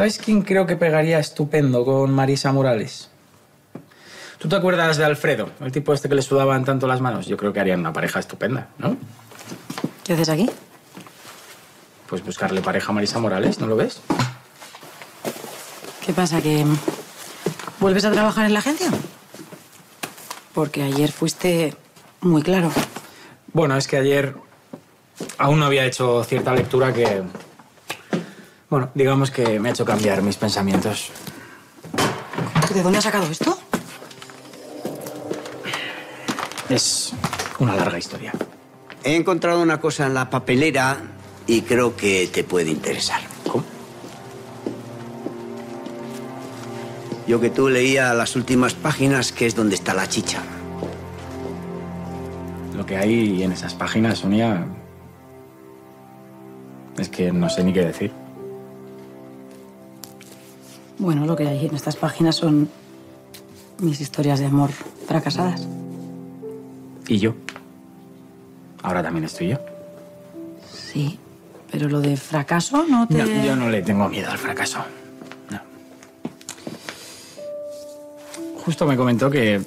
¿Sabes quién creo que pegaría estupendo con Marisa Morales? ¿Tú te acuerdas de Alfredo? El tipo este que le sudaban tanto las manos. Yo creo que harían una pareja estupenda, ¿no? ¿Qué haces aquí? Pues buscarle pareja a Marisa Morales, ¿no lo ves? ¿Qué pasa, que vuelves a trabajar en la agencia? Porque ayer fuiste muy claro. Bueno, es que ayer aún no había hecho cierta lectura que... Bueno, digamos que me ha hecho cambiar mis pensamientos. ¿De dónde has sacado esto? Es una larga historia. He encontrado una cosa en la papelera y creo que te puede interesar. ¿Cómo? Yo que tú leía las últimas páginas, que es donde está la chicha. Lo que hay en esas páginas, Sonia, es que no sé ni qué decir. Bueno, lo que hay en estas páginas son mis historias de amor fracasadas. ¿Y yo? ¿Ahora también estoy yo? Sí, pero lo de fracaso no te... No, yo no le tengo miedo al fracaso. No. Justo me comentó que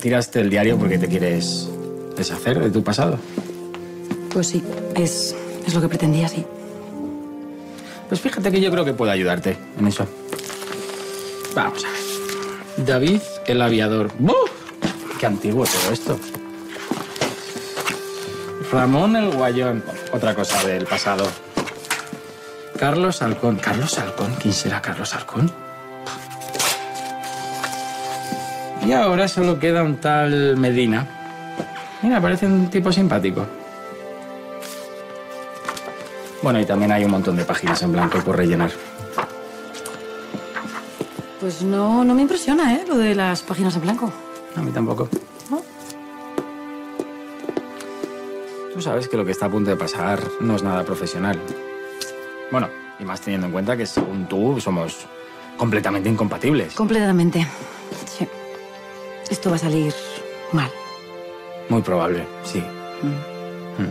tiraste el diario porque te quieres deshacer de tu pasado. Pues sí, es lo que pretendía, sí. Pues fíjate que yo creo que puedo ayudarte en eso. Vamos a ver. David el aviador. ¡Oh! ¡Qué antiguo todo esto! Ramón el guayón. Otra cosa del pasado. Carlos Halcón. ¿Carlos Halcón? ¿Quién será Carlos Halcón? Y ahora solo queda un tal Medina. Mira, parece un tipo simpático. Bueno, y también hay un montón de páginas en blanco por rellenar. Pues no me impresiona, ¿eh? Lo de las páginas en blanco. A mí tampoco. ¿No? Tú sabes que lo que está a punto de pasar no es nada profesional. Bueno, y más teniendo en cuenta que según tú somos completamente incompatibles. Completamente. Sí. Esto va a salir mal. Muy probable, sí. Mm. Mm.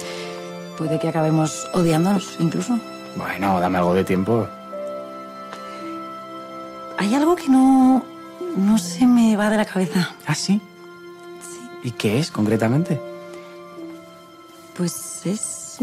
Puede que acabemos odiándonos, incluso. Bueno, dame algo de tiempo. Hay algo que no se me va de la cabeza. ¿Ah, sí? Sí. ¿Y qué es, concretamente? Pues es...